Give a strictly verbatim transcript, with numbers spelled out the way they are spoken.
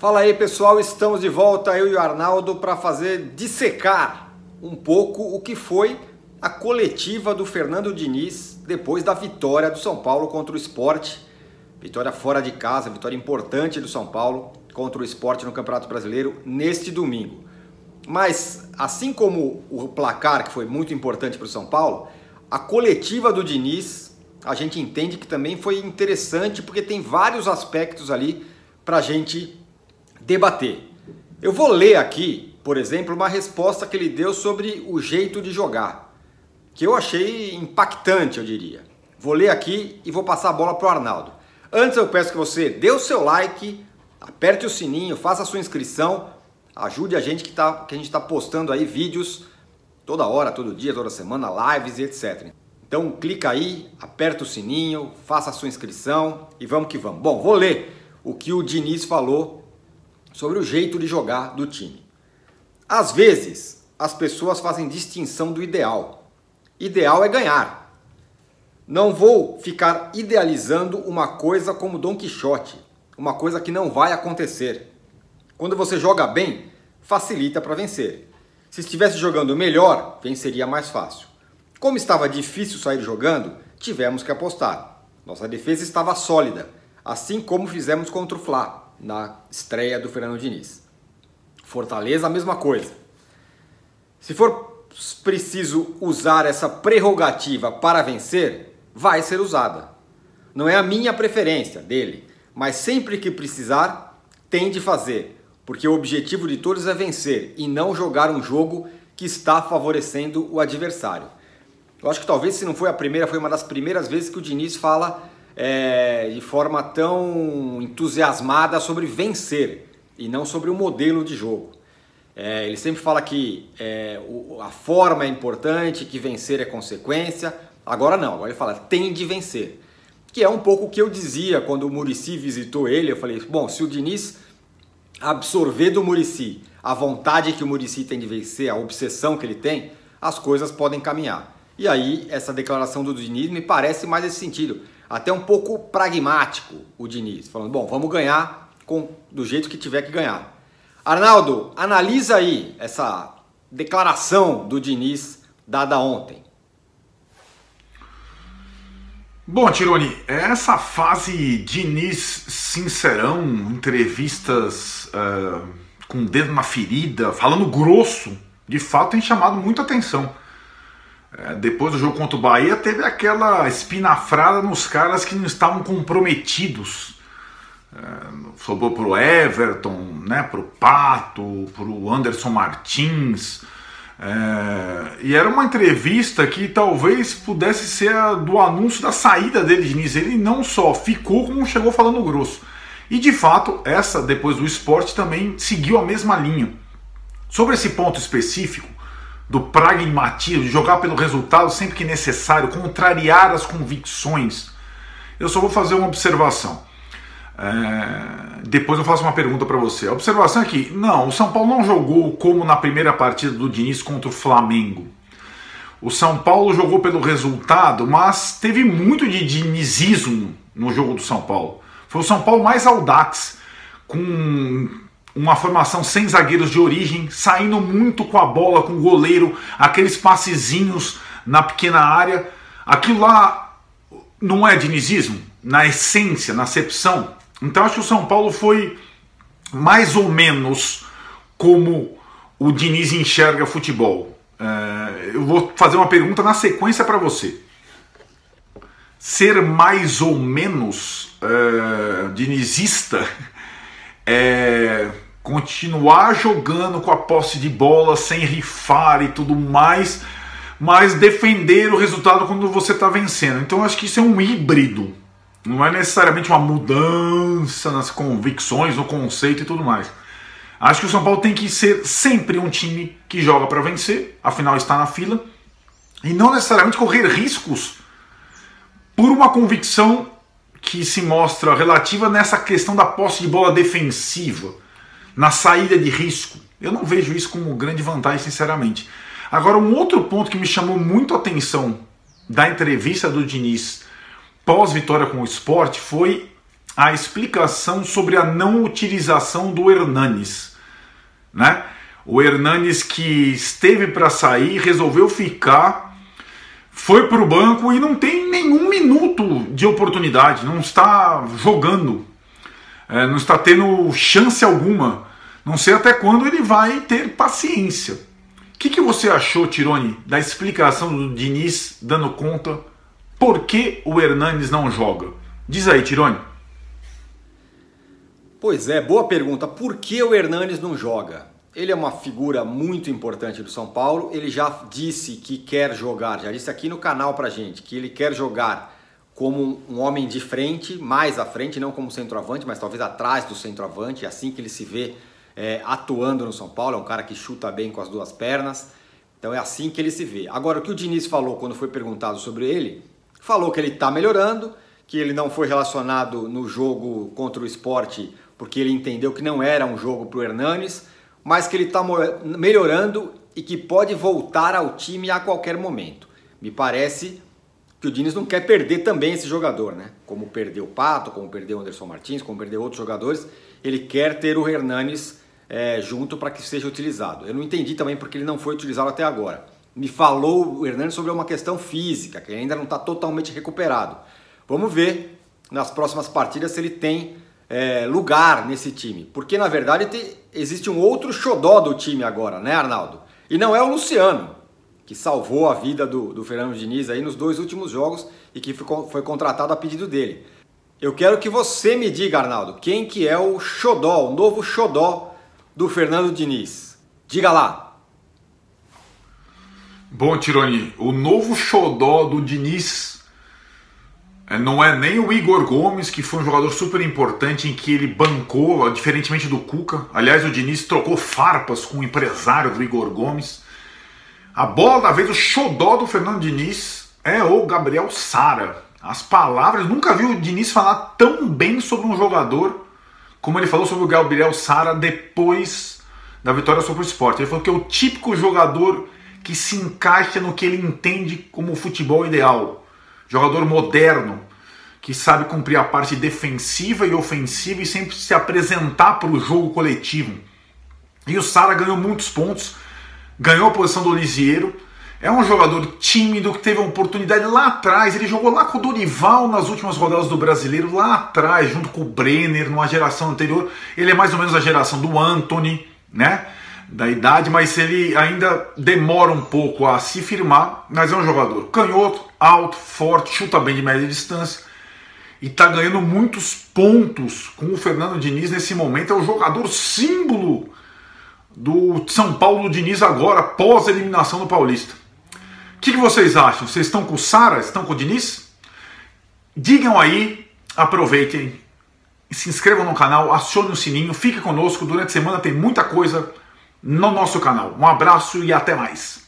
Fala aí, pessoal, estamos de volta, eu e o Arnaldo, para fazer dissecar um pouco o que foi a coletiva do Fernando Diniz depois da vitória do São Paulo contra o Sport. Vitória fora de casa, vitória importante do São Paulo contra o Sport no Campeonato Brasileiro neste domingo. Mas, assim como o placar, que foi muito importante para o São Paulo, a coletiva do Diniz, a gente entende que também foi interessante, porque tem vários aspectos ali para a gente debater. Eu vou ler aqui, por exemplo, uma resposta que ele deu sobre o jeito de jogar, que eu achei impactante, eu diria. Vou ler aqui e vou passar a bola para o Arnaldo. Antes eu peço que você dê o seu like, aperte o sininho, faça a sua inscrição, ajude a gente que, tá, que a gente está postando aí vídeos toda hora, todo dia, toda semana, lives e etcétera. Então clica aí, aperta o sininho, faça a sua inscrição e vamos que vamos. Bom, vou ler o que o Diniz falou sobre o jeito de jogar do time. Às vezes, as pessoas fazem distinção do ideal. Ideal é ganhar. Não vou ficar idealizando uma coisa como Dom Quixote, uma coisa que não vai acontecer. Quando você joga bem, facilita para vencer. Se estivesse jogando melhor, venceria mais fácil. Como estava difícil sair jogando, tivemos que apostar. Nossa defesa estava sólida, assim como fizemos contra o Flá, na estreia do Fernando Diniz. Fortaleza, a mesma coisa. Se for preciso usar essa prerrogativa para vencer, vai ser usada. Não é a minha preferência dele, mas sempre que precisar, tem de fazer, porque o objetivo de todos é vencer e não jogar um jogo que está favorecendo o adversário. Eu acho que talvez, se não foi a primeira, foi uma das primeiras vezes que o Diniz fala É, de forma tão entusiasmada sobre vencer e não sobre o modelo de jogo. É, ele sempre fala que é, o, a forma é importante, que vencer é consequência. Agora não, agora ele fala tem de vencer, que é um pouco o que eu dizia quando o Muricy visitou ele. Eu falei, bom, se o Diniz absorver do Muricy a vontade que o Muricy tem de vencer, a obsessão que ele tem, as coisas podem caminhar. E aí essa declaração do Diniz me parece mais esse sentido, até um pouco pragmático o Diniz, falando, bom, vamos ganhar com, do jeito que tiver que ganhar. Arnaldo, analisa aí essa declaração do Diniz dada ontem. Bom, Tironi, essa fase Diniz sincerão, entrevistas uh, com o dedo na ferida, falando grosso, de fato tem chamado muita atenção. Depois do jogo contra o Bahia, teve aquela espinafrada nos caras que não estavam comprometidos. Sobrou para o Everton, né, para o Pato, para o Anderson Martins. É, e era uma entrevista que talvez pudesse ser a do anúncio da saída dele, Diniz. Ele não só ficou, como chegou falando grosso. E de fato, essa, depois do Sport, também seguiu a mesma linha. Sobre esse ponto específico, do pragmatismo, de jogar pelo resultado sempre que necessário, contrariar as convicções. Eu só vou fazer uma observação. É... Depois eu faço uma pergunta para você. A observação é que, não, o São Paulo não jogou como na primeira partida do Diniz contra o Flamengo. O São Paulo jogou pelo resultado, mas teve muito de dinizismo no jogo do São Paulo. Foi o São Paulo mais audax, com uma formação sem zagueiros de origem, saindo muito com a bola, com o goleiro, aqueles passezinhos na pequena área. Aquilo lá não é dinizismo, na essência, na acepção. Então acho que o São Paulo foi mais ou menos como o Diniz enxerga futebol. É, eu vou fazer uma pergunta na sequência para você. Ser mais ou menos é, dinizista é continuar jogando com a posse de bola sem rifar e tudo mais, mas defender o resultado quando você está vencendo. Então acho que isso é um híbrido, não é necessariamente uma mudança nas convicções, no conceito e tudo mais. Acho que o São Paulo tem que ser sempre um time que joga para vencer, afinal está na fila, e não necessariamente correr riscos por uma convicção que se mostra relativa nessa questão da posse de bola defensiva, na saída de risco. Eu não vejo isso como grande vantagem, sinceramente. Agora, um outro ponto que me chamou muito a atenção da entrevista do Diniz pós-vitória com o Sport foi a explicação sobre a não utilização do Hernanes, né? O Hernanes, que esteve para sair, resolveu ficar, foi para o banco e não tem nenhum minuto de oportunidade, não está jogando, não está tendo chance alguma. Não sei até quando ele vai ter paciência. O que, que você achou, Tironi, da explicação do Diniz dando conta por que o Hernanes não joga? Diz aí, Tironi. Pois é, boa pergunta. Por que o Hernanes não joga? Ele é uma figura muito importante do São Paulo, ele já disse que quer jogar, já disse aqui no canal pra gente, que ele quer jogar como um homem de frente, mais à frente, não como centroavante, mas talvez atrás do centroavante, é assim que ele se vê é, atuando no São Paulo, é um cara que chuta bem com as duas pernas, então é assim que ele se vê. Agora, o que o Diniz falou quando foi perguntado sobre ele, falou que ele está melhorando, que ele não foi relacionado no jogo contra o Sport, porque ele entendeu que não era um jogo pro Hernanes, mas que ele está melhorando e que pode voltar ao time a qualquer momento. Me parece que o Diniz não quer perder também esse jogador, né? Como perdeu o Pato, como perdeu o Anderson Martins, como perdeu outros jogadores, ele quer ter o Hernanes é, junto para que seja utilizado. Eu não entendi também porque ele não foi utilizado até agora. Me falou o Hernanes sobre uma questão física, que ainda não está totalmente recuperado. Vamos ver nas próximas partidas se ele tem É, lugar nesse time, porque na verdade tem, existe um outro xodó do time agora, né, Arnaldo? E não é o Luciano, que salvou a vida do, do Fernando Diniz aí nos dois últimos jogos e que ficou, foi contratado a pedido dele. Eu quero que você me diga, Arnaldo, quem que é o xodó, o novo xodó do Fernando Diniz. Diga lá. Bom, Tironi, o novo xodó do Diniz não é nem o Igor Gomes, que foi um jogador super importante em que ele bancou, diferentemente do Cuca. Aliás, o Diniz trocou farpas com o empresário do Igor Gomes. A bola da vez, o xodó do Fernando Diniz é o Gabriel Sara. As palavras, nunca vi o Diniz falar tão bem sobre um jogador como ele falou sobre o Gabriel Sara depois da vitória sobre o Sport. Ele falou que é o típico jogador que se encaixa no que ele entende como futebol ideal. Jogador moderno, que sabe cumprir a parte defensiva e ofensiva e sempre se apresentar para o jogo coletivo. E o Sara ganhou muitos pontos, ganhou a posição do Lisieiro. É um jogador tímido, que teve uma oportunidade lá atrás. Ele jogou lá com o Dorival nas últimas rodadas do Brasileiro, lá atrás, junto com o Brenner, numa geração anterior. Ele é mais ou menos a geração do Anthony, né? Da idade, mas ele ainda demora um pouco a se firmar, mas é um jogador canhoto, alto, forte, chuta bem de média distância e está ganhando muitos pontos com o Fernando Diniz nesse momento. É o jogador símbolo do São Paulo Diniz agora, pós a eliminação do Paulista. O que, que vocês acham? Vocês estão com o Sara? Estão com o Diniz? Digam aí, aproveitem, se inscrevam no canal, acionem o sininho, fiquem conosco, durante a semana tem muita coisa no nosso canal. Um abraço e até mais.